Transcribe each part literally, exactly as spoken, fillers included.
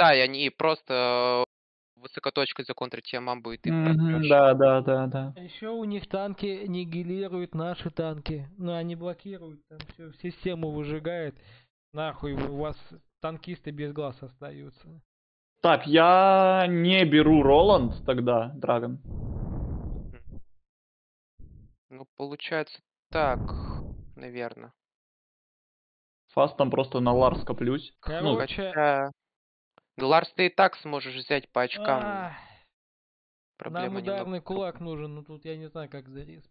Да, и они просто высокоточкой законтрить тебя мамбу, и ты... Mm-hmm. Да, да, да, да. Еще у них танки нигилируют наши танки, но они блокируют, там все, систему выжигает. Нахуй, у вас танкисты без глаз остаются. Так, я не беру Роланд тогда, Драгон. Ну, получается так, наверное. Фастом просто на Ларс коплюсь. Короче... Ну, Ларс, ты и так сможешь взять по очкам. А-а-а. Проблема. Нам ударный немного... кулак нужен, но тут я не знаю, как зареспить.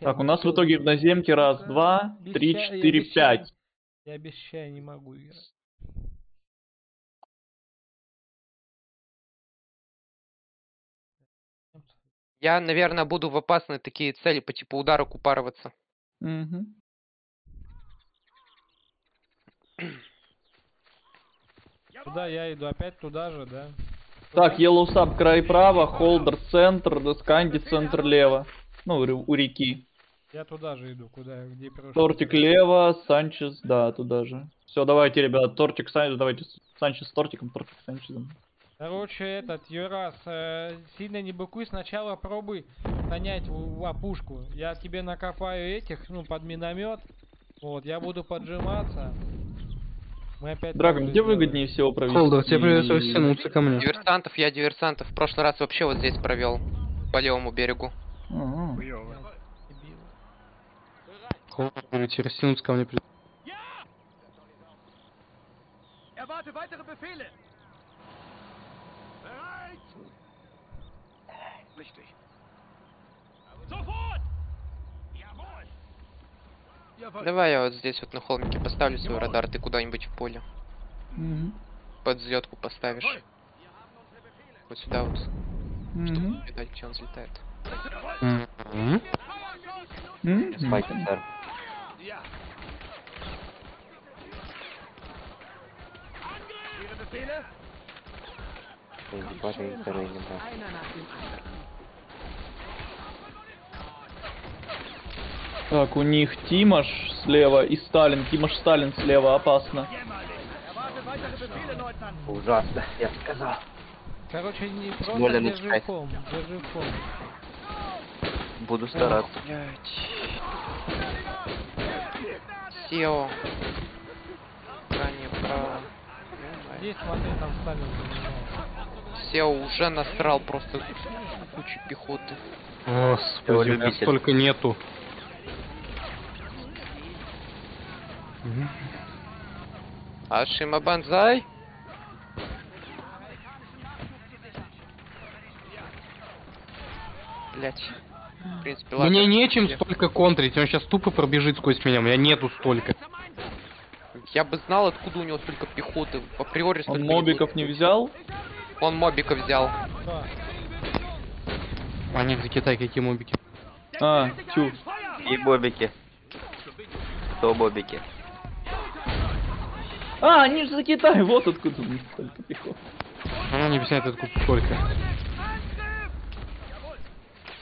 Так, у нас в итоге в наземке раз, два, без три, ща... четыре, я пять. Без... Я обещаю, не могу играть. Я, наверное, буду в опасные такие цели по типу удара купариваться. Угу. Туда я иду, опять туда же, да? Так, Yellow Sub край право, Холдер центр, Досканди центр лево. Ну, у реки. Я туда же иду, куда, где пирожки. Тортик лево, Санчес, да, туда же. Все, давайте, ребята, Тортик, Санчес, давайте, Санчес с Тортиком, Тортик с Санчесом. Короче, этот, Юрас, э, сильно не быкуй, сначала пробуй нанять лапушку. Я тебе накопаю этих, ну, под миномет. Вот, я буду поджиматься. Мы опять... Драгон, где сделаем. Выгоднее всего провести? Холдер, тебе придется втянуться ко мне. Диверсантов, я диверсантов в прошлый раз вообще вот здесь провел. По левому берегу. Ага. Холдер, тебе растянуться ко мне придется. Давай я вот здесь вот на холмике поставлю свой радар, ты куда-нибудь в поле. Mm-hmm. Под взлетку поставишь. Вот сюда вот. Mm-hmm. Чтобы видать, где он взлетает. Mm-hmm. Mm-hmm. Mm-hmm. Так, у них Тимош слева и Сталин. Тимош, Сталин слева, опасно. Ужасно, я сказал. Короче, не просто держи ком, держи ком. Буду стараться. Сео. Здесь смотри, там Сталин. Сео уже насрал просто кучу пехоты. Господи, у меня столько нету. Ашима Банзай. Блять. В принципе, ладно. Мне нечем столько контрить. Он сейчас тупо пробежит сквозь меня. У меня нету столько. Я бы знал, откуда у него столько пехоты. Априори столько. Он мобиков не взял? Он мобиков взял. Да. Они в Китае какие мобики? А, тю. И бобики. Сто бобики. А, они же за Китай, вот откуда у них столько пехот. Она не объясняет, откуда столько.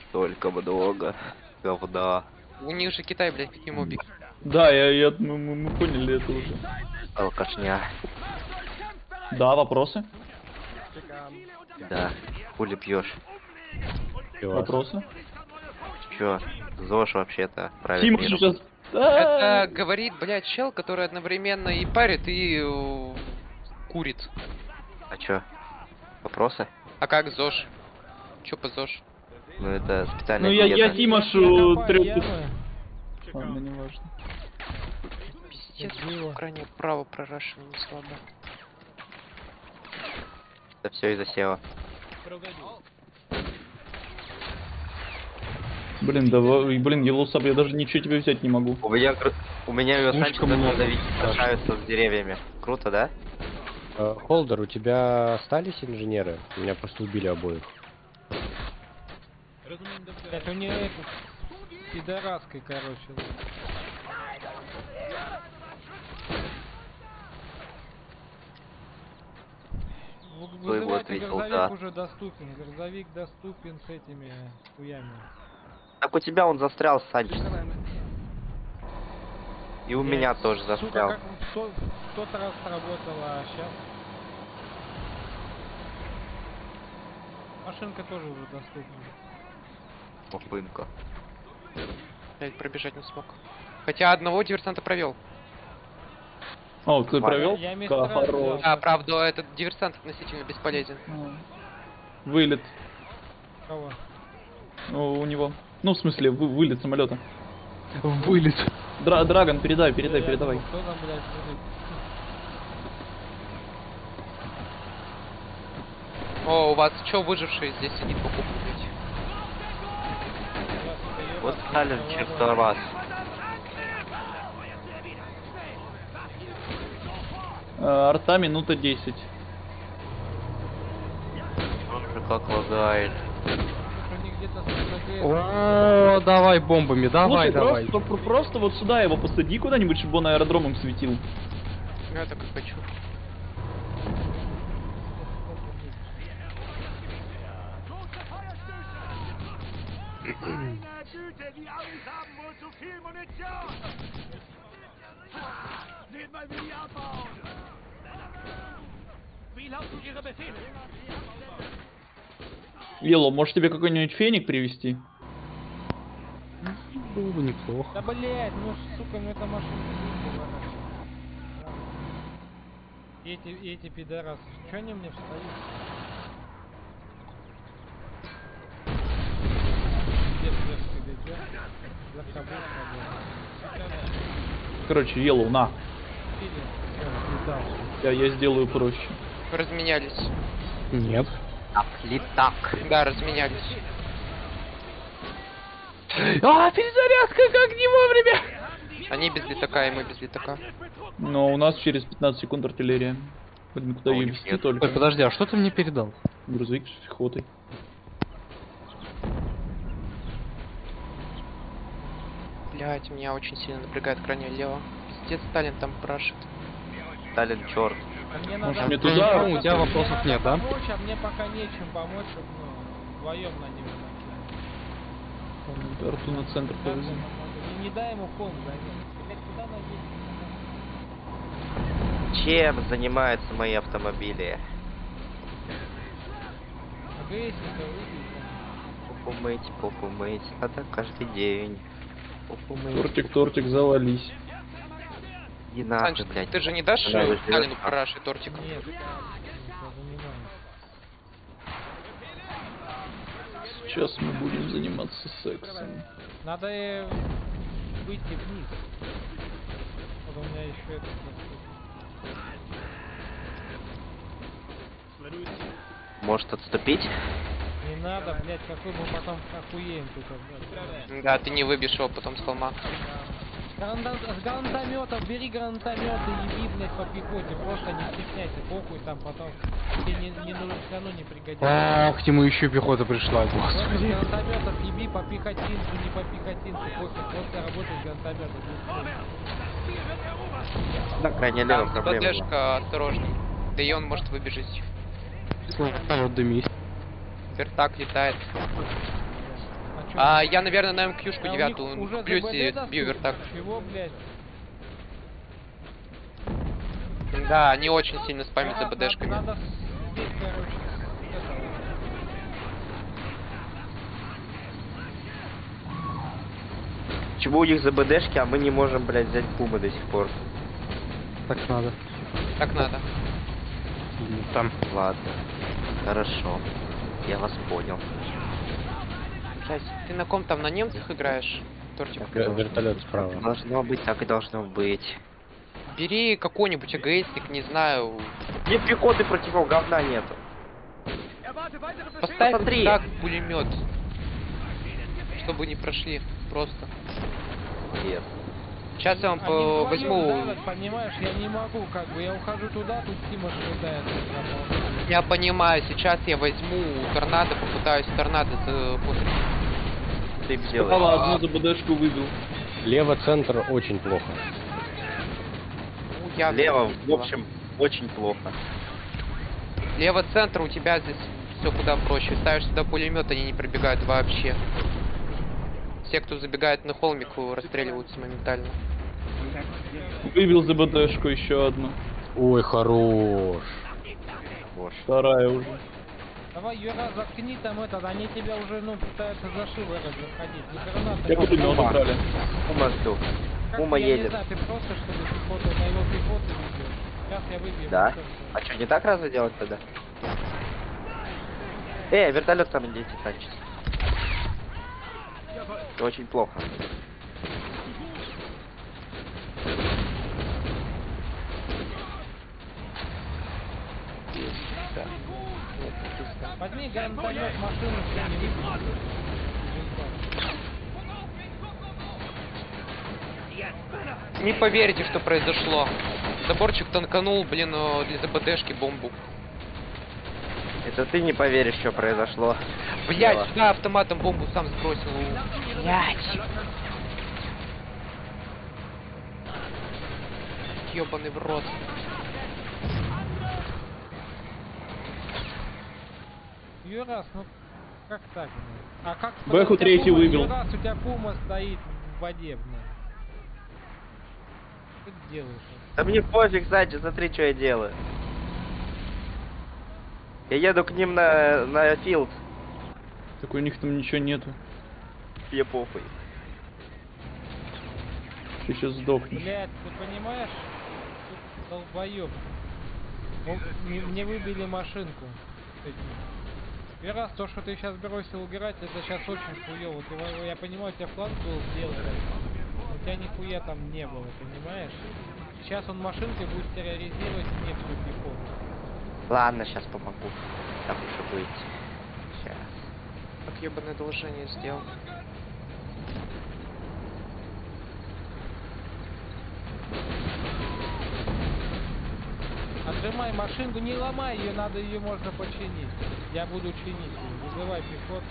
Столько много говна. У них же Китай, блядь, какие мобики. Да, я, я, мы, мы поняли это уже. Алкашня. Да, вопросы? Да, хули пьешь. Вопросы? Чё, ЗОЖ вообще-то правильно. Тим сейчас... Это говорит, блядь, чел, который одновременно и парит, и э, курит. А чё? Вопросы? А как ЗОЖ? Чё по ЗОЖ? Ну это специально. Ну я, я Тимошу трёх... Ладно, не важно. Пиздец, в крайне право прорашивание слабо. Это все из-за села. Блин, да, блин, Елусап, я даже ничего тебе взять не могу. У меня, у меня ее Санчес сражаются с деревьями. Круто, да? Э, Холдер, у тебя остались инженеры? Меня просто убили обоих. Это у нее это... пидораской, короче. Вызывайте, грузовик уже доступен. Грузовик доступен с этими хуями. Так у тебя он застрял, Санчес. И у меня тоже застрял. тот раз сработала, а сейчас. Машинка тоже уже доступна. Машинка. Блять, пробежать не смог. Хотя одного диверсанта провел. О, ты провел? Я мистер. Да, правда, этот диверсант относительно бесполезен. Вылет. Кого? Ну, у него. Ну, в смысле, вы, вылет самолета. Вылет. Дра Драгон, передай, передай, передавай. Кто там, блядь, О, у вас что выжившие здесь сидит покупать? Вот Сталин, черт вас. Арта минута десять. Он же как лагает. О, давай бомбами, давай, давай. Просто, просто вот сюда его посади куда-нибудь, чтобы он аэродромом светил. Я так и хочу. Лило, может тебе какой-нибудь феник привезти? Было бы неплохо. Да блять, ну сука, ну эта машина не поворачивается. Эти, эти пидорасы, чё они мне встают? Короче, Лило, на. Я, я сделаю проще. Разменялись. Нет. Так, летак. Да, разменялись. А, перезарядка, как не вовремя! Они без летака, и мы без летака. Но у нас через пятнадцать секунд артиллерия. Блин, куда ее вести только? Ой, подожди, а что ты мне передал? Грузовик с пехотой. Блять, меня очень сильно напрягает крайне лево. Пиздец, Сталин там прошит. Сталин, черт. А мне надо... Может, мне туда? Ну, у тебя вопросов нет, да? Помочь, а мне пока нечем помочь, чтобы, ну, вдвоем на него накинуть. Арту на центр повезли. И не дай ему кон занять. Чем занимаются мои автомобили? Попу мыть, попу мыть. А так каждый день. Попу мыть. Тортик, тортик, завались. Не надо, Санч, блядь. Ты же не дашь Сталину параш и тортик? Нет. Сейчас мы будем заниматься сексом. Надо выйти вниз. Вот у меня еще это. Может отступить? Не надо, блядь, какой мы потом охуеем тут. Блядь. Да, ты не выбьешь его потом с холма. С гранатометов, бери гранатометы и еби, блядь, по пехоте, просто не стесняйся, похуй там потом. Тебе не, не нужно, все равно не пригодится. Ах, к нему еще пехота пришла, господи. С гранатометов еби по пехотинцу, не по пехотинцу, похуй, просто работает гранатометов. Да, крайне лево проблема. Подлежка, осторожней. Да и он может выбежать. Слава, дымись. Вертак летает. А, я, наверное, на эм кьюшку девятую плюс и бью вертак. Чего, блядь? Да, они очень сильно спамят ДБДшками. Надо, надо сбить, короче. Чего у них за БДшки, а мы не можем, блядь, взять пумы до сих пор. Так надо. Так надо. Там. Ладно. Хорошо. Я вас понял. Ты на ком там, на немцах играешь? Тортик. Вертолет справа. Должно быть, так и должно быть. Бери какой-нибудь эгоистик, не знаю. Нет пехоты против него, говна нету. Поставь Смотри. так пулемет, чтобы не прошли просто. Нет. Сейчас я вам по... возьму. Давят, понимаешь, я не могу, как бы я ухожу туда, тут Тима ожидает. Я понимаю, сейчас я возьму торнадо, попытаюсь торнадо после. Попала, одну ДБДшку выбил. Лево центр очень плохо. Я Лево, в общем, очень плохо. Лево центр у тебя здесь все куда проще. Ставишь сюда пулемет, они не пробегают вообще. Все, кто забегает на холмик, расстреливаются моментально. Выбил ДБДшку еще одну. Ой, хорош. Вот. Вторая уже. Давай, Юра, заткни там этот, они тебя уже, ну, пытаются за шивы разходить. Я буду мел направлен. Ума жду. Ума едет. Не знаю, ты просто, чтобы пехоту, на его пехоту выбил. Сейчас я выбью. Да? А что, не так разве делать тогда? Эй, вертолет там идите, Санчес. Очень плохо. Да. Возьми гранатомет, машину, все не видно. Не поверите, что произошло. Заборчик танканул, блин, из АБДшки бомбу. Это ты не поверишь, что произошло. Блять, сюда автоматом бомбу сам сбросил. Блять. Ёбаный в рот. Юрас, ну как так? А как? Бэху третий выбил. Юрас, у тебя пума стоит в воде, блин. Что ты делаешь? Да мне пофиг, Санчес, смотри, что я делаю. Я еду к ним на на филд. Так у них там ничего нету. Я попой. Ты сейчас сдохнешь. Блядь, ты понимаешь? Тут долбоёб. Мне, мне выбили машинку. Первый раз то, что ты сейчас бросил играть, это сейчас очень хуёво. Ты, я понимаю, у тебя фланг был сделан. У тебя нихуя там не было, понимаешь? Сейчас он машинкой будет терроризировать нефтью пехоту. Ладно, сейчас помогу. Там еще будет. Сейчас. Как ёбаное должение сделал. Отжимай машинку, не ломай ее, надо ее можно починить. Я буду чинить, вызывай пехоту.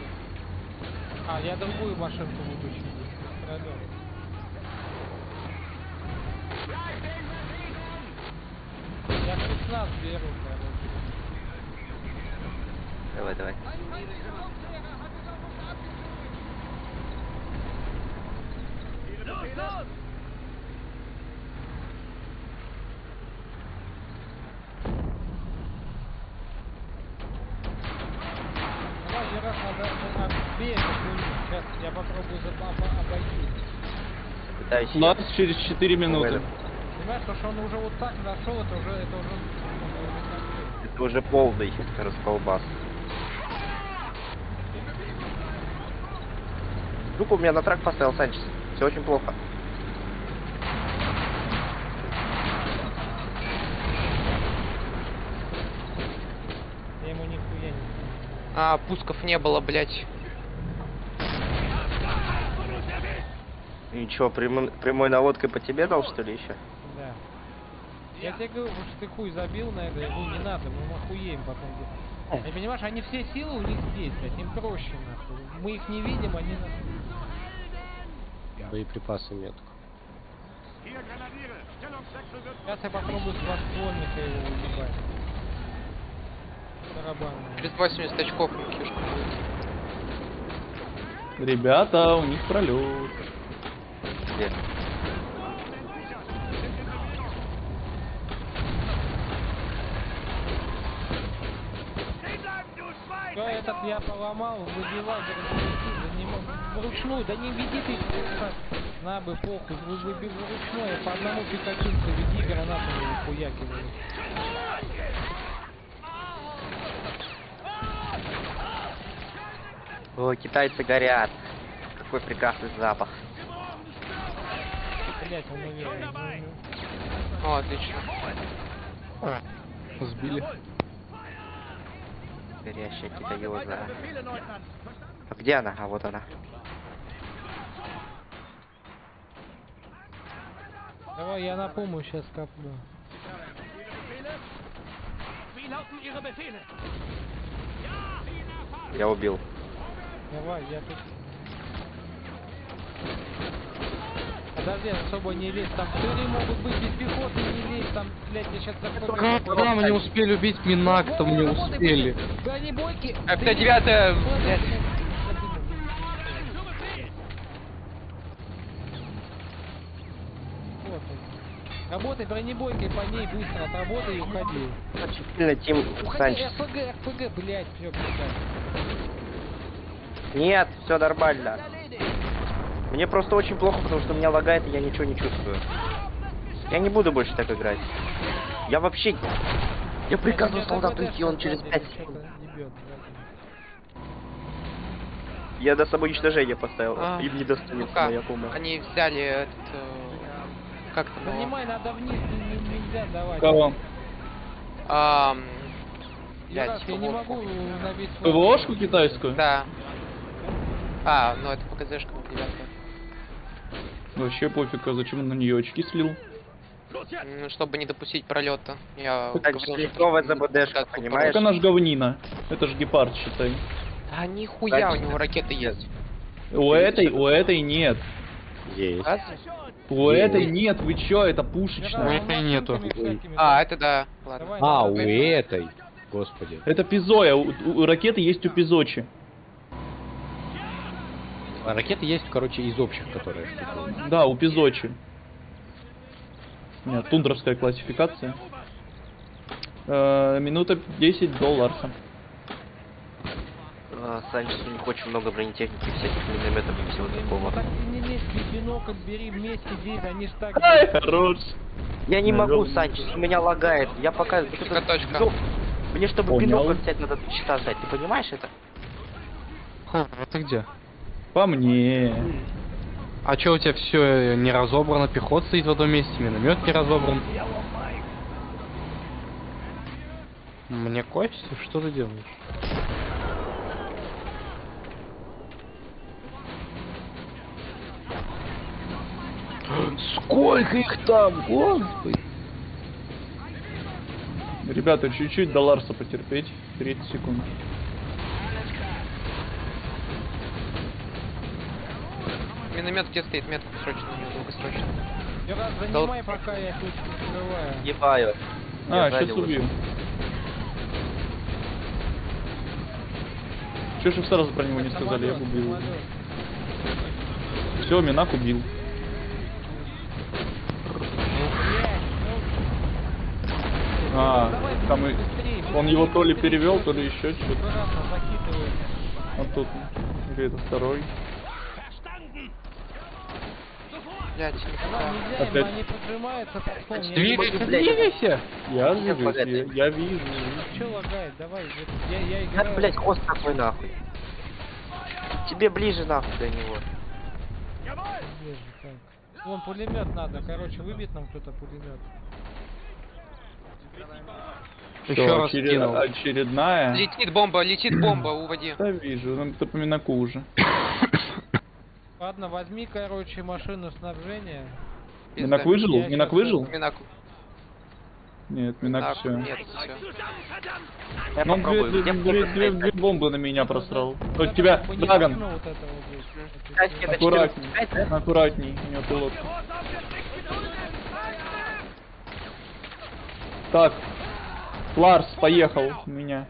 А, я другую машинку буду чинить. Я шестнадцать беру, короче. Давай, давай. У нас через четыре минуты. Понимаешь, потому что он уже вот так зашел, это уже, это уже... Это уже полный расколбас. Вдруг у меня на трак поставил Санчес. Все очень плохо. Я ему нихуя не... А, пусков не было, блядь. Ничего, прямой, прямой наводкой по тебе дал, что ли, еще? Да. Я тебе говорю, что ты хуй забил на это, я говорю, не надо, мы охуеем потом. Ты понимаешь, они все силы у них здесь, блядь, им проще, нахуй. Мы их не видим, они нас... Боеприпасы нет. Сейчас я попробую с подствольника его убивать. Барабан. Через восемьдесят очков на кишку будет. Ребята, у них пролет. Где? Да, этот я поломал, выбивал, да не мог. Вручную, да не веди ты, на бы похуй, выбил вручную, по одному пикатинцу веди гранатами хуякивали. О, китайцы горят. Какой прекрасный запах. Блять, он уверен. О, отлично. А, сбили. Горящая китаёза. А где она? А вот она. Давай, я на помощь сейчас коплю. Я убил. Давай, я тут. Подожди, особо не лезь, там пыли могут быть без пехоты, не лезь, там, блядь, я сейчас закрою. Когда мы не успели убить Минак, там не успели. Да не бойки! Это девятая, блядь. Работай бронебойкой по ней быстро, отработай и уходи. Отчительно, Тим Санчес. РПГ, РПГ, блядь, всё, блядь. Нет, все нормально. Мне просто очень плохо, потому что у меня лагает, и я ничего не чувствую. Я не буду больше так играть. Я вообще... Я приказываю солдату идти, он через пять секунд. Я до самоуничтожения поставил, а, им не достанется моя помощь. Они взяли этот... Э, как там? Понимай, надо вниз, нельзя давать. Кого? А, я не могу набить свою... ПВОшку китайскую? Да. А, ну это ПКЗшка, девятая. Вообще пофиг, а зачем он на нее очки слил? Ну, чтобы не допустить пролета. Я... Так, говнова ЗБДшка, понимаешь? Она ж говнина. Это ж гепард, считай. А нихуя, у него ракеты есть. У этой, у этой нет. Есть. У этой нет, вы чё, это пушечная. У этой нету. А, это да. А, у этой. Господи. Это Пизоя, у ракеты есть у Пизочи. Ракеты есть, короче, из общих, которые... Да, у Пизочи. Нет, тундровская классификация. Минута десять долларов. Санчес, у них очень много бронетехники, всяких минометов и всего такого. Так, не лезь, бинокль бери, вместе здесь, они ж так... Ай, хорош! Я не могу, Санчес, у меня лагает. Я пока... Мне, чтобы бинокль взять, надо часа взять, ты понимаешь это? Ха, а ты где? По мне. А чё у тебя все не разобрано? Пехот стоит в одном месте, миномет не разобран. Мне кофе, что ты делаешь? Сколько их там, господи! Ребята, чуть-чуть до Ларса потерпеть. тридцать секунд. Миномет где стоит? Метка срочно, долгосрочно. Я вас занимай, Дол... пока я тут открываю. Ебаю. А, я сейчас убью. Чё же сразу про него не сказали, я убил. Все, Минак убил. А, там и... он его то ли перевел, то ли еще что-то. Вот тут. Или это второй. Блядь, опять. Двигайся, двигайся! Я двигаюсь, я вижу. Че лагает, давай, я играю. Блядь, хвост такой нахуй. Тебе ближе нахуй до него. Вон пулемет надо, короче, выбит нам кто-то пулемет. Еще Что, раз очеред... очередная. Летит бомба, летит бомба, уводи. Да вижу, нам это по Минаку уже. Ладно, возьми, короче, машину снабжения. Минак выжил? Я Минак выжил? Минак. Нет, Минак все. Нет, все. Он две, две, две, две, две бомбы на меня просрал. То есть тебя, Драгон. Вот вот аккуратней, аккуратней, у него пилот. Так, Ларс поехал у меня.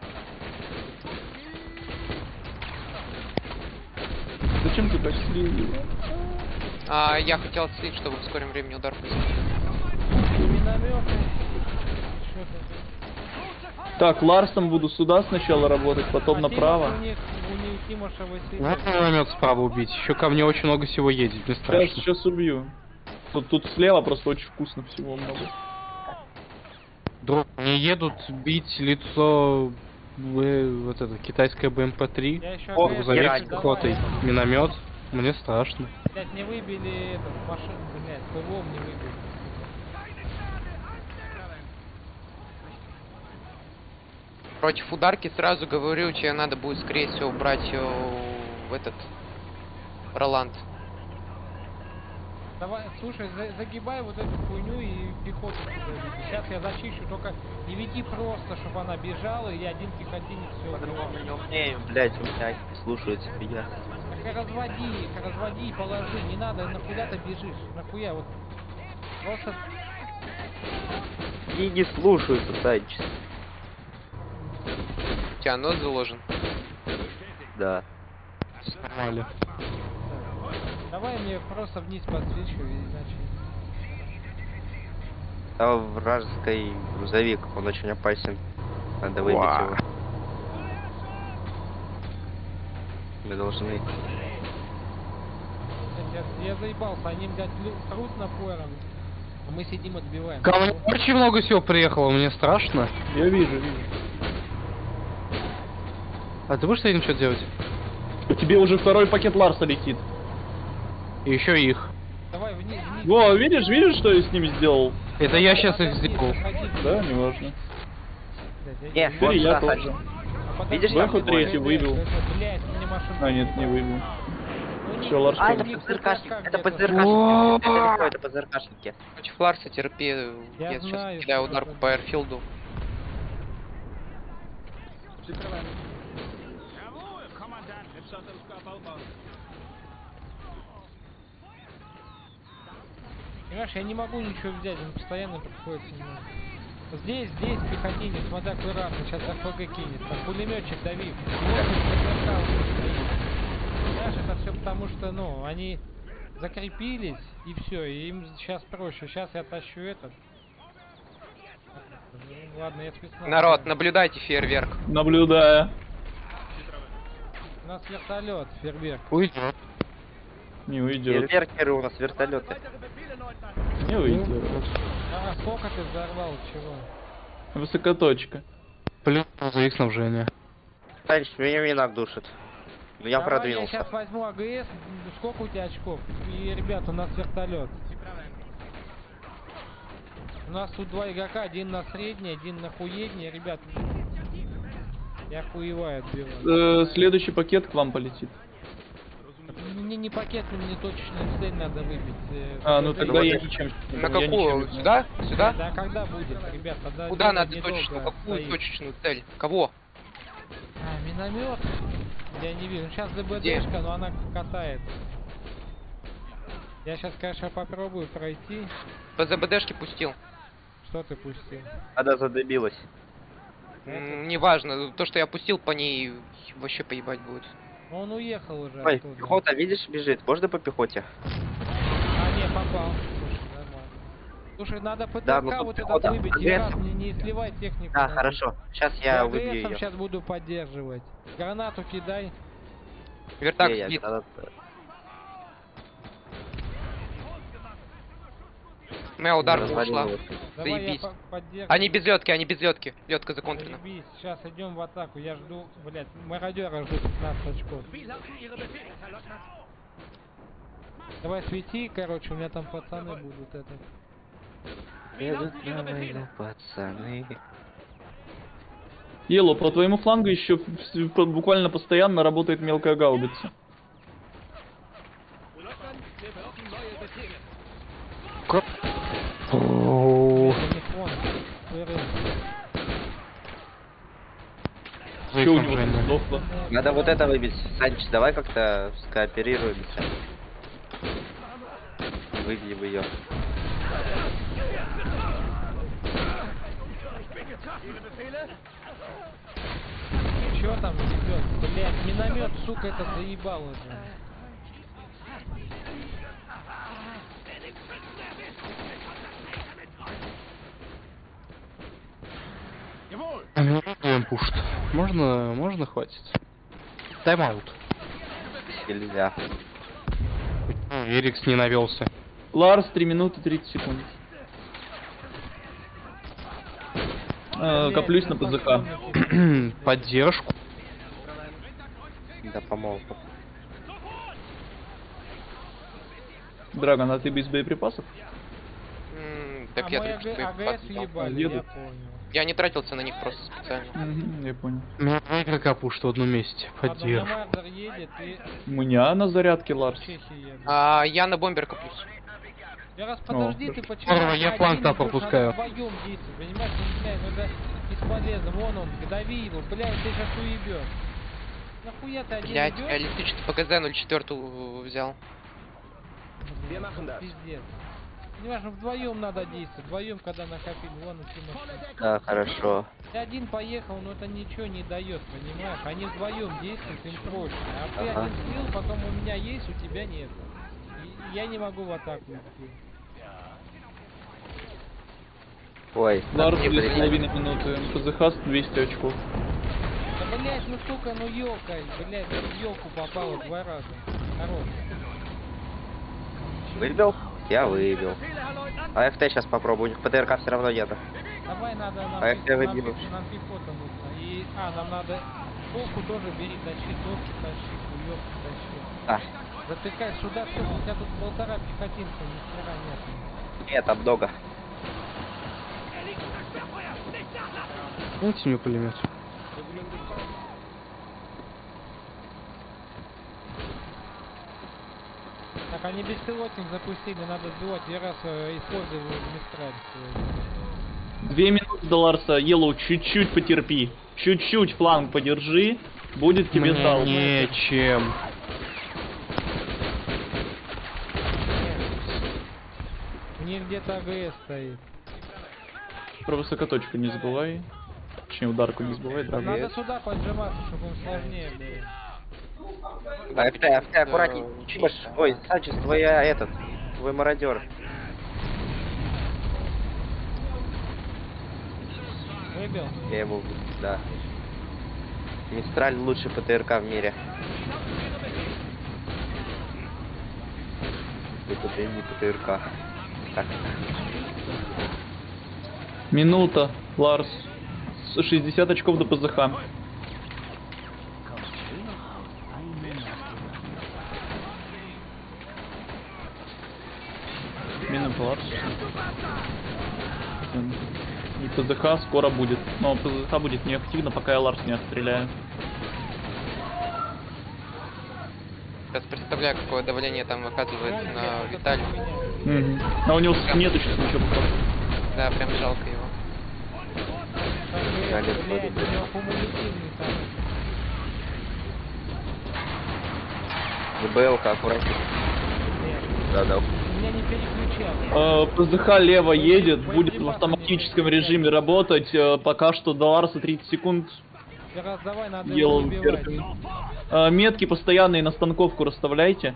Зачем ты так слил его? А, я хотел слить, чтобы в скором времени удар произошел. Так, Ларсом буду сюда сначала работать, потом а направо. У них, у них Надо миномет справа убить. Еще ко мне очень много всего едет, не страшно. Я сейчас убью. Тут, тут слева просто очень вкусно всего много. Друг, не едут бить лицо Вы, вот это, китайская БМП три, грузовик с пехотой, миномет, мне страшно. Блять, не выбили эту машину, блять, ПВО не выбили. Против ударки сразу говорю, тебе надо будет, скорее всего, брать в этот, Роланд. Давай, слушай, за, загибай вот эту хуйню и пехоту. Сейчас я зачищу, только не веди просто, чтобы она бежала, и один пехотинец все убивал. Умнее, блядь, у меня слушается меня. Так разводи, разводи и положи, не надо, нахуя ты бежишь, нахуя, вот просто... И не слушаются, Санчес. У тебя нос заложен? Да. Нормально. Давай мне просто вниз подсвечу, иначе. Там вражеский грузовик, он очень опасен. Надо выбить Уа. его. Мы должны. Я заебался, они, блядь, трут напором. А мы сидим, отбиваем. Кому очень много всего приехало, мне страшно. Я вижу, вижу. А ты будешь с этим что-то делать? Тебе уже второй пакет Ларса летит. И еще их. Давай вниз, вниз. О, видишь, видишь, что я с ними сделал? Это я сейчас их сделал. Да, не важно. Нет, вот я тоже. Видишь, выход третий выбил. А, нет, не выбил. А, это подзеркашники, это подзеркашники, это подзеркашники. Против Ларса терпи, я сейчас кидаю ударку по Эрфилду. Понимаешь, я не могу ничего взять, он постоянно приходит. Здесь, здесь, пехотинец, смотри, аккуратно, сейчас АФГ кинет, там пулеметчик давит. Понимаешь, это все потому что, ну, они закрепились, и все, и им сейчас проще. Сейчас я тащу этот. Ладно, я спецназ. Народ, наблюдайте фейерверк. Наблюдаю. У нас вертолет, фейерверк. Уйдет. Не уйдет. Фейерверкеры у нас вертолеты. Не уйдет. А сколько ты взорвал, чего? Высокоточка. Плюс за их снабжение. Дальше меня вина душит. Но я давай продвинулся. Я сейчас возьму АГС, сколько у тебя очков? И, ребят, у нас вертолет. У нас тут два игрока, один на средний, один на хуедний, ребят. Я хуеваю отбиваю. Э, следующий пакет к вам полетит. Мне не пакет, мне точечную цель надо выбить. А, ну тогда я ничем. На какую? Сюда? Сюда? Да, когда будет, ребят? Куда надо точечную? Какую точечную цель? Кого? А, миномет? Я не вижу. Сейчас ДБДшка, но она катает. Я сейчас, конечно, попробую пройти. По ЗБДшке пустил. Что ты пустил? Она задобилась. Неважно, то, что я пустил по ней, вообще поебать будет. Он уехал уже. Ой, оттуда. Пехота, видишь, бежит. Можно по пехоте? А, не, попал. Слушай, нормально. Слушай, надо ПТК да, ну, вот этот выбить. Раз, не, не сливай технику. А, надо. Хорошо. Сейчас я выбью ее. Сейчас буду поддерживать. Гранату кидай. Вертак сбит. У меня удар ушла. Заебись. Они без лётки, они без лётки. Лётка законтрена. Заебись. Сейчас идем в атаку. Я жду, блядь, мародёра жду пятнадцать очков. Давай свети, короче, у меня там пацаны будут это. Едут на войну, пацаны. Ело, по твоему флангу еще буквально постоянно работает мелкая гаубица. Как? Надо вот это выбить. Санчес, давай как-то скооперируемся. Выбьем ее. Чё там идет? Блять, миномет, сука, это заебал уже. Пушит. Можно, можно, хватит. Тайм-аут. Нельзя. Эрикс не навелся. Ларс, три минуты тридцать секунд. Э, коплюсь на ПЗК. Поддержку. Да, помолвку. Драгон, а ты без боеприпасов? Mm, так а я только что боеприпасов. Я не тратился на них просто специально. Mm-hmm, я понял. Ну, игрока пушит в одном месте. Поддержку. И... У меня на зарядке Ларс. А, я на бомбер коплюсь. Я раз подожди, О. ты почему? О, я планта пропускаю. Вдвоем действует, понимаешь, ну да, бесполезно. Вон он, дави его, блядь, ты сейчас уебешь. Нахуя ты один блядь, я электричество по КЗ ноль четыре взял. Пиздец. Неважно, вдвоем надо действовать, вдвоем, когда накопили, вон у Да, хорошо. Ты один поехал, но это ничего не дает, понимаешь? Они вдвоем действуют, им проще. А ты ага. один слил, потом у меня есть, у тебя нет. И я не могу в атаку идти. Ой, Ларус две с половиной минуты, МПЗХ двести очков. Да, блять, ну сука, ну ёлка, блять, в ёлку попало два раза. Хорош. Выбил? Я выбил. А ФТ сейчас попробую, у них ПТРК все равно нету. Давай, надо, нам, а ФТ выбил. Нам пехота нужна. И, а, нам надо полку тоже бери, тащи, доску тащи, ёлку тащи. А. Затыкай сюда, все, у тебя тут полтора пехотинца, ни хера нет. Нет, там много. Дайте мне пулемет. Так, они беспилотник запустили, надо сбивать. Я раз использовал мистраль. Две минуты до Ларса. Yellow, чуть-чуть потерпи. Чуть-чуть фланг подержи. Будет тебе зал. Нечем. Мне где-то АГС стоит. Про высокоточку не забывай. Точнее, ударку не забывай. Да, надо есть. Сюда поджиматься, чтобы он сложнее был. А, ФТ, ФТ, аккуратней. Да. Ой, Санчес, твой этот, твой мародер. Выбил? Я его убил, да. Мистраль лучше ПТРК в мире. Это не ПТРК. Так. Минута, Ларс. шестьдесят очков до ПЗХ. Минута, Ларс. И ПЗХ скоро будет. Но ПЗХ будет неактивно, пока я Ларс не отстреляю. Сейчас представляю, какое давление там оказывается на Виталию. Mm-hmm. А у него нет еще ничего пока. Да, прям жалко его. ДБЛ-ка аккуратнее. Да, да. Э, ПЗХ лево едет, будет в автоматическом режиме работать. Э, пока что до Ларса тридцать секунд. Делаем терпим. Э, метки постоянные на станковку расставляйте.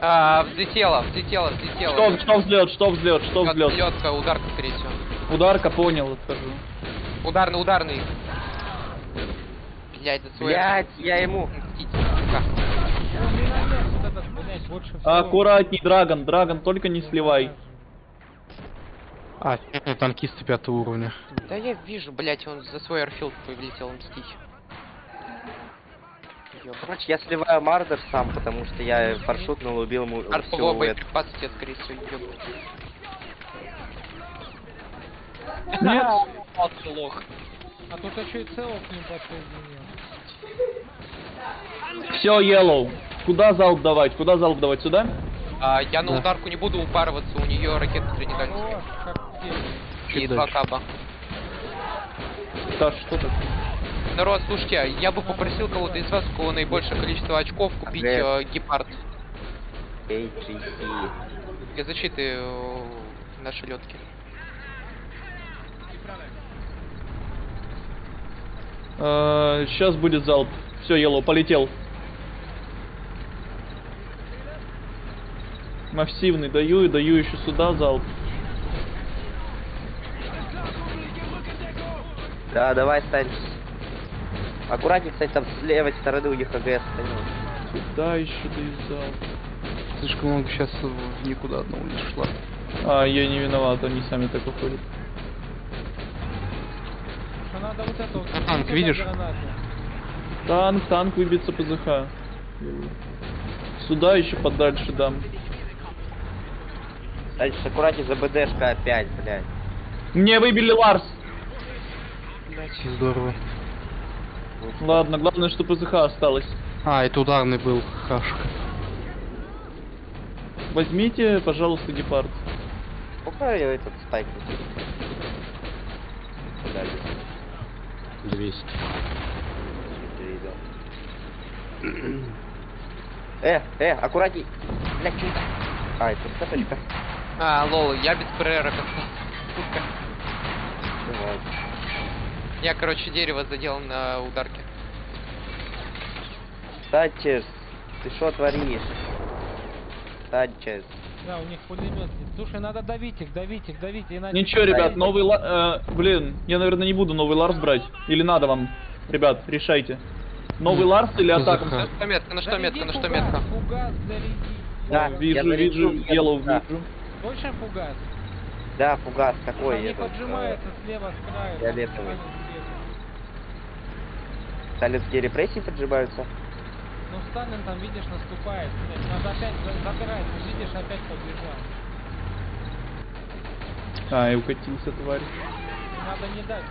А, взлетела, взлетела, взлетела. Что, что взлет, что взлет, что взлет? Взлетка, ударка, скорее всего. Ударка, понял, отхожу. Ударный, ударный. Блять, это свой. Блять, я ему. Аккуратней, Драгон, Драгон, только не сливай. А, танкисты пятого уровня. Да я вижу, блять, он за свой Арфилд повлетел мстить. Короче, я сливаю Мардер сам, потому что я паршутнул, убил ему всю боеприпас, тебе, скорее всего, ебать. Нет! А тут еще и целок не подсоединил. Все, Yellow. Куда залп давать? Куда залп давать? Сюда? А, я на да. ударку не буду упарываться, у нее ракеты тренировальные. И два каба. Саш, что ты? Народ, слушайте, я бы попросил кого-то из вас, у кого наибольшее количество очков, купить э, гепард. Для защиты э, нашей лётки. Э, сейчас будет залп. Все, Yellow, полетел. Массивный даю и даю еще сюда залп. Да, давай, Санчес. Аккуратнее, кстати, там с левой стороны у них АГС стоит. Сюда еще доезжал. Слишком много сейчас в никуда одного не шла. А, я не виноват, они сами так уходят. А надо вот это вот. Танк, видишь? Танк, танк выбьется ПЗХ. Сюда еще подальше дам. Дальше аккуратнее за БДшка опять, блядь. Мне выбили Ларс! Блядь, здорово. Ладно, главное, что ПЗХ осталось. А, это ударный был, хашка. Возьмите, пожалуйста, гепард. Пока я этот спайк. двести. Э, э, аккуратней. Бля, чуть. А, это стопочка. А, лол, я без прерок. Сука. Давай. Я, короче, дерево задел на ударке. Санчес, ты что творишь? Санчес. Да, у них пулемет. Слушай, надо давить их, давить их, давить. Иначе... Ничего, ребят, новый Ларс... Э, блин, я, наверное, не буду новый Ларс брать. Или надо вам? Ребят, решайте. Новый Ларс или атака? На что метка, на что метка, на что метка? Фугас, да, вижу, вижу, yellow вижу. Больше фугас? Да, фугас такой. Они поджимаются слева с края. Фиолетовый. Сталинские репрессии поджимаются? Ну, Сталин там, видишь, наступает. Надо опять забирать, видишь, опять побежал. А, и укатился, тварь. Надо не дать.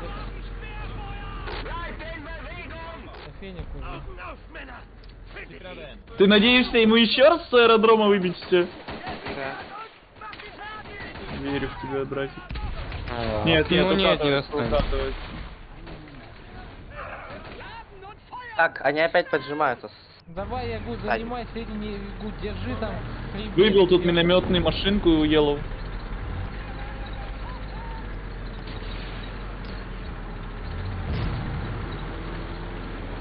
Ты надеешься ему еще раз с аэродрома выбить-то? Да. Верю в тебя, братик. А, нет, нет, нет, не раскатывать. Так, они опять поджимаются. Давай, Ягу, занимайся, а... не Ягу, держи там. Выбил тут минометную машинку и уелов.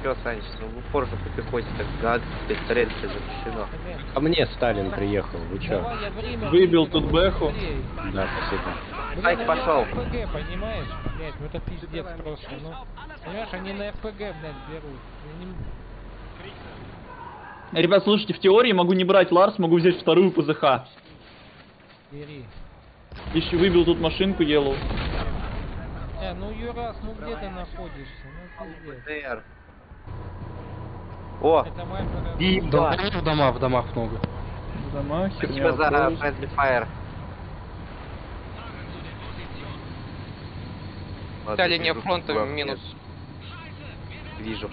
Все, Саныч, ну в упор же по пехоте, так гад, пистолет все запрещено. А мне Сталин приехал, вы че? Выбил тут Бэху. Да, спасибо. Саныч, пошел. ФПГ, понимаешь? Блять, ну это пиздец просто, ну. Понимаешь, они на ФПГ, блядь, берут. Они... Ребят, слушайте, в теории могу не брать Ларс, могу взять вторую ПЗХ. Бери. Еще выбил тут машинку, елу. Э, ну Юрас, ну где ты находишься? Ну пиздец. О! И в домах, в домах, в домах много. В домах, херня. Спасибо за friendly fire. Та линия фронта минус. Вижу.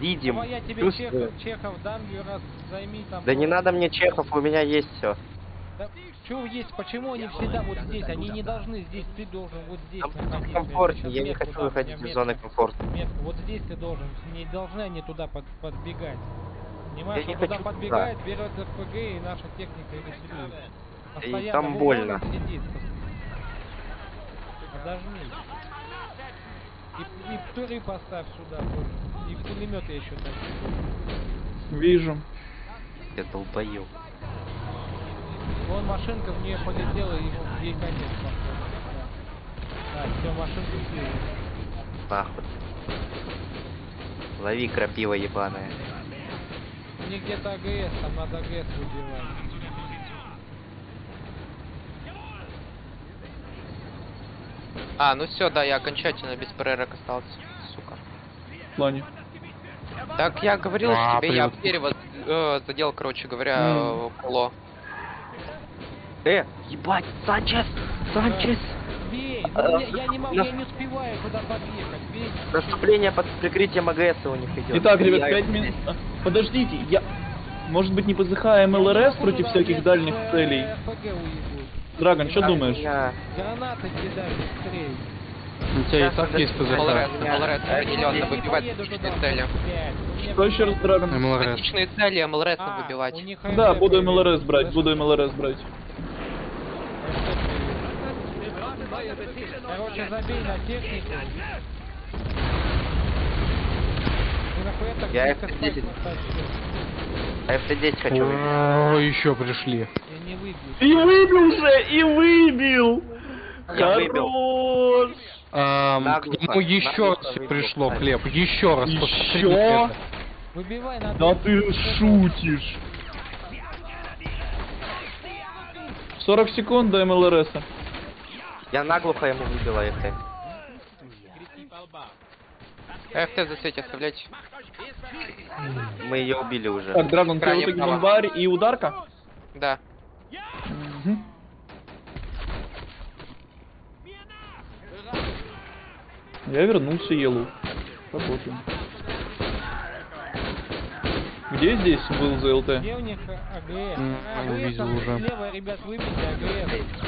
Видим. Давай я тебе Чехов, Чехов дам, Юрас, займи там. Да не надо мне Чехов, у меня есть все. Да, что есть? Почему они всегда вот здесь? Они не должны здесь, ты должен вот здесь. Там комфортнее, я не хочу выходить из зоны комфорта. Вот здесь ты должен, не должны они туда под, подбегать. Понимаешь, я не туда хочу, подбегает, да. Берет РПГ и наша техника и рисует. И там больно. Подожми. И, и туры поставь сюда, и пулеметы еще так. Вижу. Я долбоёб. Вон машинка в нее полетела, и ей конец. Да, все, машинка слили. Нахуй. Лови, крапива ебаная. Мне где-то АГС, там надо АГС выбивать. А, ну все, да, я окончательно без прерок остался, сука. В плане. Так, я говорил, а, что тебе я перевод э, задел, короче говоря, mm. коло. Э, ебать, Санчес, Санчес. Бей, а, я, я не могу, на... я не успеваю куда подъехать, бей. Наступление под прикрытием АГС у них идет. Итак, ребят, я... пять минут. Подождите, я, может быть, не позыхаем ЛРС против всяких дальних целей? Драгон, что думаешь? Я... Гранаты кидай быстрее. У тебя и так есть ПЗХ. ЛРС, ЛРС определенно выбивать тактичные цели. Что еще раз, Драгон? Тактичные цели МЛРС выбивать. Да, буду МЛРС брать, буду МЛРС брать. Короче, забей на технику. Я эф десять. А эф десять хочу выйти. О, еще пришли. И выбил же, и выбил! Я выбил. Эм, ну еще раз пришло, Хлеб, еще раз. Еще? Выбивай, надо. Да ты шутишь. сорок секунд до МЛРСа. Я наглухо ему выбила эф тэ. эф тэ засветь, оставляйте. Мы ее убили уже. Так, Драгон, ты вот бомбарь и ударка? Да. Угу. Я вернулся, елу. Работаем. Где здесь был ЗЛТ? Где у них АГС? Mm, а, увидел АГС уже. Слева, ребят, выбейте АГС.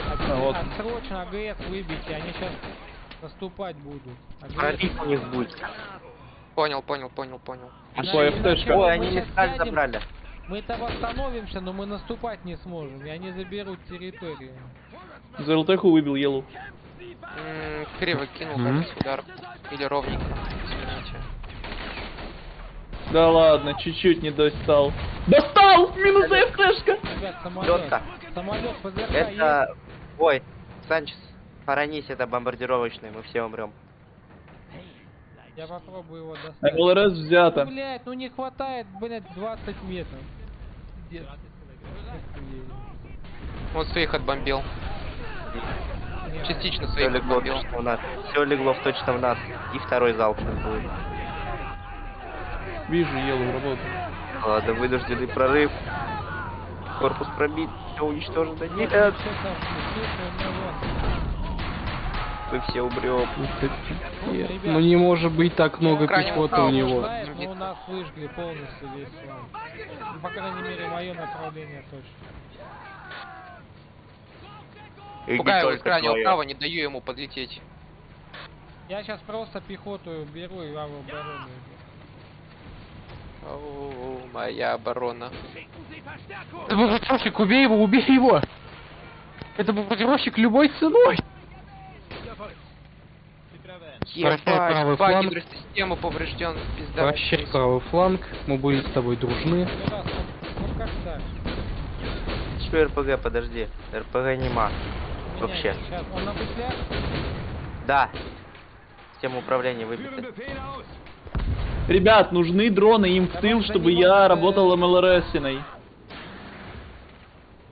А, а, вот. Срочно АГС выбейте, они сейчас наступать будут. Прорив у них будет. Понял, понял, понял, понял. А что, ФТшка? Ой, они не сталь забрали. Мы-то восстановимся, но мы наступать не сможем, и они заберут территорию. ЗЛТ-ху выбил елу. Ммм, криво кинул, mm -hmm. как удар. Или ровненько, извините. Да ладно, чуть-чуть не достал. Достал! Минус ФТшка! Ребят, самолет. Самолет, ПЗРК это... Ой, Санчес, поранись, это бомбардировочный, мы все умрем. Я попробую его достать. ЛРС взято. Блять, ну не хватает, блять, двадцать метров. Где? Он своих отбомбил. Частично своих все легло, отбомбил. Точно в нас. Все легло точно в нас. И второй залп будет. Вижу, елу работу. Ладно, вынужденный прорыв. Корпус пробит, все уничтожено. Нет. Мы все умрем. Ну не может быть так много пехоты у него. У нас выжгли полностью весь фланг. По крайней мере, мое направление точно. Пугаю из крайнего права, не даю ему подлететь. Я сейчас просто пехоту беру и вам оборону. Оу, моя оборона. Это бомбардировщик, убей его, убей его! Это бомбардировщик любой ценой! Ебать, правый фланг. Гидросистема поврежден, пизда. Прощай, правый фланг, мы будем с тобой дружны. Что РПГ, подожди, РПГ нема. Вообще. Да. Система управления выбита. Ребят, нужны дроны им в тыл, чтобы я работал МЛРСиной.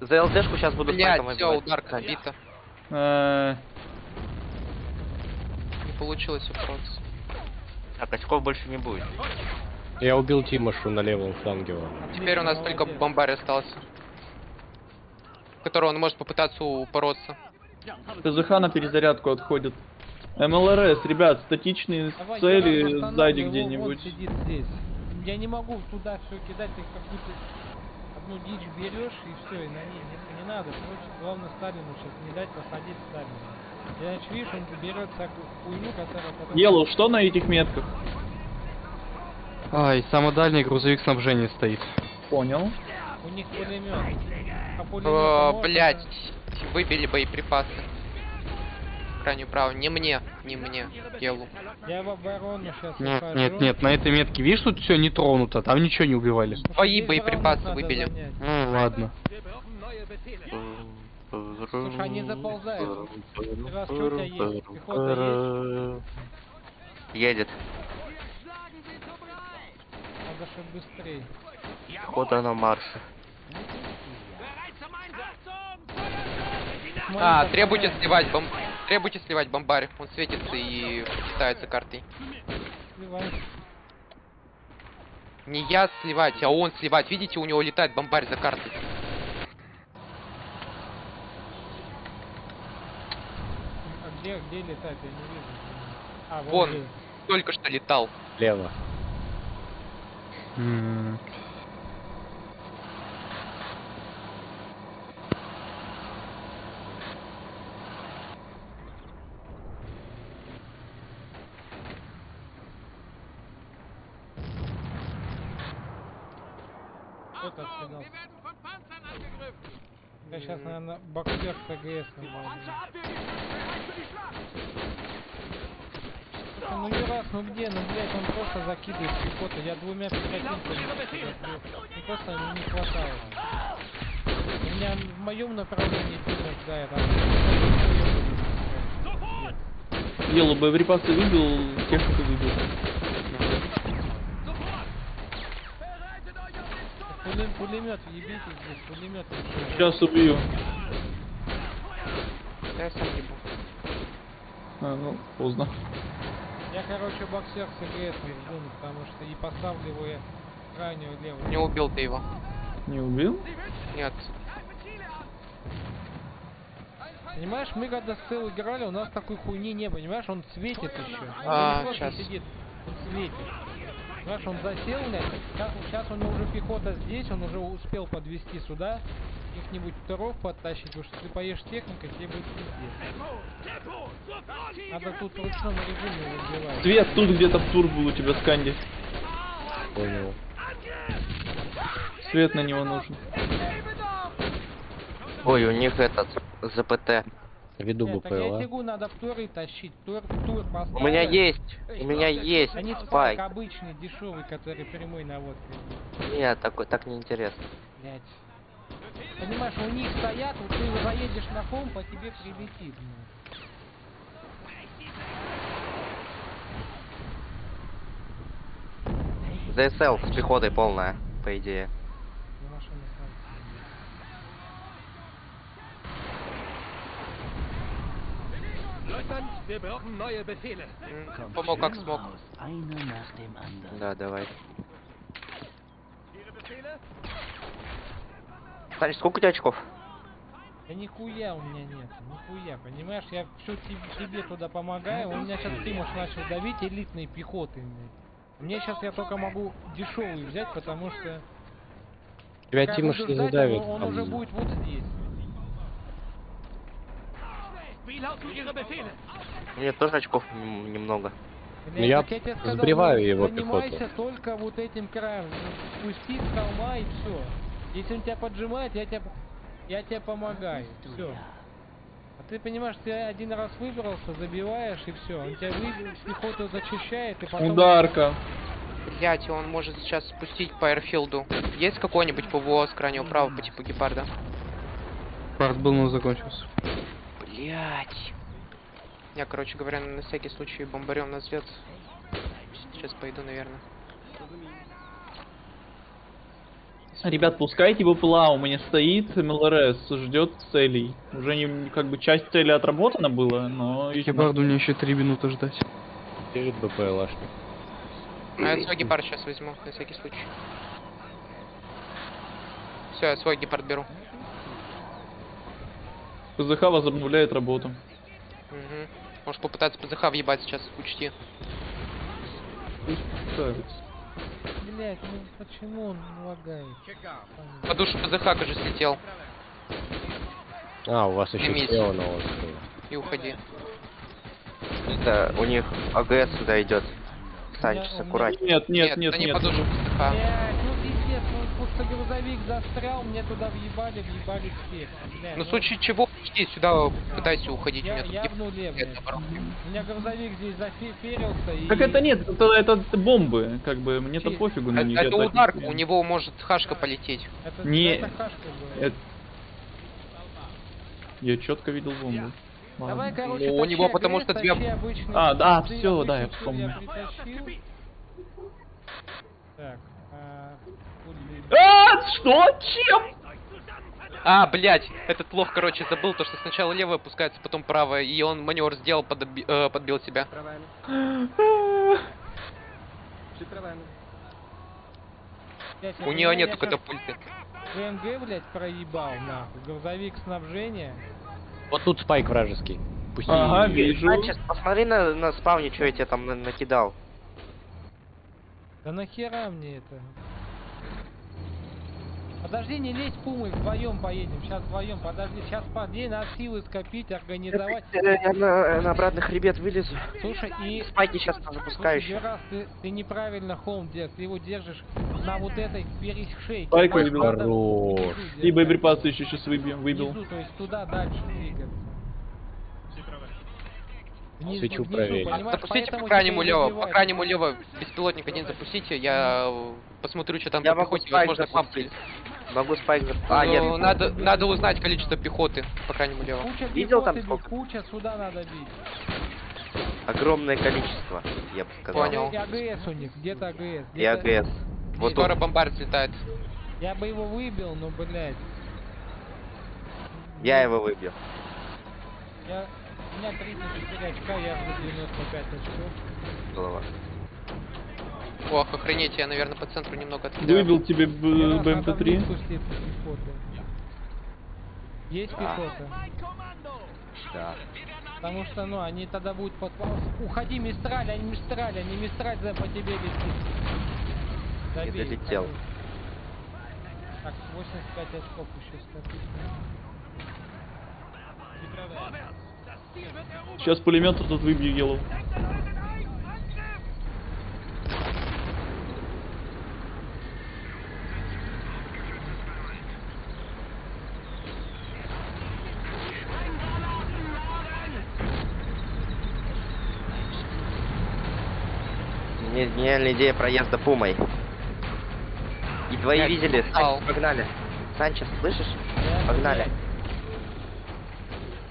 За ЛТшку сейчас буду танком обивать. Блядь, все, получилось вопрос. Так, очков больше не будет. Я убил Тимошу на левом фланге. Теперь у нас только бомбарь остался, которого он может попытаться упороться. ТЗХ на перезарядку отходит. МЛРС, ребят, статичные давай, цели сзади где-нибудь. Я не могу туда все кидать, ты какую-то одну дичь берешь и все, и на ней не, не надо. Короче, главное Сталину сейчас не дать посадить Сталину. Я вижу, он берет всякую хуйню, которая потом... Елу, что на этих метках? Ай, самый дальний грузовик снабжения стоит. Понял. У них пулемет. А пулемет О, можно... блять, выбили боеприпасы. Крайнюю правую. Не мне, не мне, Елу. Я в оборону сейчас. Нет, ухожу. Нет, нет, на этой метке, видишь, тут все не тронуто, там ничего не убивали. Твои боеприпасы выбили. Ну, ладно. Слушай, они заползают. Раз, что у тебя есть? Пехота есть? Едет. Надо чтобы быстрее. Пехота на марше. А, требуйте сливать бомб... Требуйте сливать бомбарь. Он светится и читается картой. Сливай. Не я сливать, а он сливать. Видите, у него летает бомбарь за картой. Где, где летать, я не вижу. А, вон, вон только что летал. Лево. М-м-м. Кто-то отстрелял. Я сейчас, наверное, боксер ПГС набрал. Ну не раз, ну где, ну блять, он просто закидывает пехоту. Я двумя пехотинками. Ну просто не хватало. У меня в моем направлении пехот, да, это... Елу, боеприпасы выбил, технику выбил. Пулемет, ебите здесь, пулемет. Сейчас убью. Я сам ебу. А, ну, поздно. Я, короче, боксер с ЭГС не жду, потому что и поставлю его я крайнюю левую. Не убил ты его. Не убил? Нет. Понимаешь, мы когда с Цел играли, у нас такой хуйни не, понимаешь, он светит еще. А, он сейчас. Сидит, он светит. Знаешь, он засел, блядь. Сейчас, сейчас у него уже пехота здесь, он уже успел подвести сюда. Их-нибудь туров подтащить, потому что если поешь техникой, тебе будет пиздец. Надо тут в ручном режиме разбивать. Свет тут где-то в тур был у тебя, Сканди. Понял. Свет на него нужен. Ой, у них этот, ЗПТ. Веду Нет, БПЛ. Я бегу, надо второй тащить. Тур, тур поставить. У меня есть. У меня есть. Они спайк. Обычный, дешевый, который прямой наводкой. Нет, такой, так неинтересно. Блять. Понимаешь, у них стоят, вот ты его заедешь на комп, а тебе прилетит. ДСЛ с пехотой полная, по идее. Помог как смог. Да, давай. Саня, сколько у тебя очков? Да нихуя у меня нет, нихуя, понимаешь, я все тебе туда помогаю, у меня сейчас Тимош начал давить элитные пехоты. Мне сейчас я только могу дешевый взять, потому что... Тебя Тимош не задавит. Он уже будет вот здесь. Мне тоже очков немного. Но я сбриваю его пехоту. Занимайся только вот этим краем. Спусти с холма и все. Если он тебя поджимает, я тебя, я тебя помогаю. Все. А ты понимаешь, ты один раз выбрался, забиваешь и все. Он тебя выбил, пехоту зачищает и потом... Ударка. Блять, он может сейчас спустить по эрфилду. Есть какой-нибудь ПВО с крайнего права по типу гепарда? Гепард был, но закончился. Блять. Я, короче говоря, на всякий случай бомбарем на свет. Сейчас пойду, наверное. Ребят, пускайте БПЛА, у меня стоит МЛРС, ждет целей. Уже не, как бы часть цели отработана была, но... Гепарду мне еще три минуты ждать. Лежит БПЛАшник. А я свой гепард сейчас возьму, на всякий случай. Все, я свой гепард беру. ПЗХ возобновляет работу. Угу. Может попытаться ПЗХ въебать сейчас, учти. Пусть ставится. Блять, ну почему он лагает? По душе ПЗХ же слетел. А, у вас еще тело на вас. И уходи. Это у них АГС сюда идет. Санчес, аккуратно. Нет, нет, нет, нет. Не по душе ПЗХ. Блять, ну пиздец, ну просто грузовик застрял, мне туда въебали, въебали всех. Ну в случае чего, иди сюда, пытайся уходить. Я, я в нуле, блядь. У меня грузовик здесь заферился и... Так это нет, это, это бомбы, как бы, мне-то пофигу на них. Это, это удар, у него может хашка полететь. Это, не... это хашка была. Это... Я четко видел бомбу. Давай, короче, у него, потому что две... Обычные... А, да, ты все, да, я вспомнил. Так, а... а, что? Чем? А, блять, этот лох, короче, забыл то, что сначала левая опускается, потом правая, и он маневр сделал, подоби, э, подбил себя. У нее нету катапульты. ВНГ, блять, проебал, нахуй. Грузовик снабжения. Вот тут спайк вражеский. Пусти. Ага, вижу. Значит, посмотри на, на спавни, что я тебе там на накидал. Да нахера мне это? Подожди, не лезь, пумы, вдвоем поедем, сейчас вдвоем, подожди, сейчас подъедем, надо силы скопить, организовать. Я на, на обратный хребет вылезу. Слушай, и... Спайки сейчас запускаешь. Слушай, раз ты, ты неправильно холм держишь, ты его держишь на вот этой перешейке. Спайк выбил. Хорош. И боеприпасы еще сейчас выбил. выбил. Внизу, то есть туда дальше двигаться. Внизу, Свечу внизу, запустите по крайнему лево, по крайнему лево беспилотник один запустите, я посмотрю, что там я по пехоте, возможно, памплить. Могу спать. А, нет, ну, надо, надо узнать количество пехоты, по крайнему лево. Куча Видел там сколько? Куча сюда надо бить. Огромное количество, я бы сказал. Понял. И АГС у них, где-то АГС. Где и АГС. Вот скоро бомбард слетает. Я бы его выбил, но, блядь. Я его выбил. Я... У меня тридцать четыре очка, я в девяносто пять очков. Голова. Ох, охренеть, я, наверное, по центру немного откидывал. Выбил тебе бэ эм пэ три. Есть пехота? Да. Потому что, ну, они тогда будут под... Уходи, Мистраль, они Мистраль, они Мистраль за по тебе летит. Забей. Не долетел. Так, восемьдесят пять очков еще скопить. Сейчас пулемет тут выбью елу. У меня есть гениальная идея проезда пумой. И твои я видели? Санчес, погнали. Санчес, слышишь? Погнали.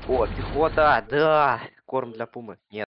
О, пехота, да. Корм для пумы. Нет.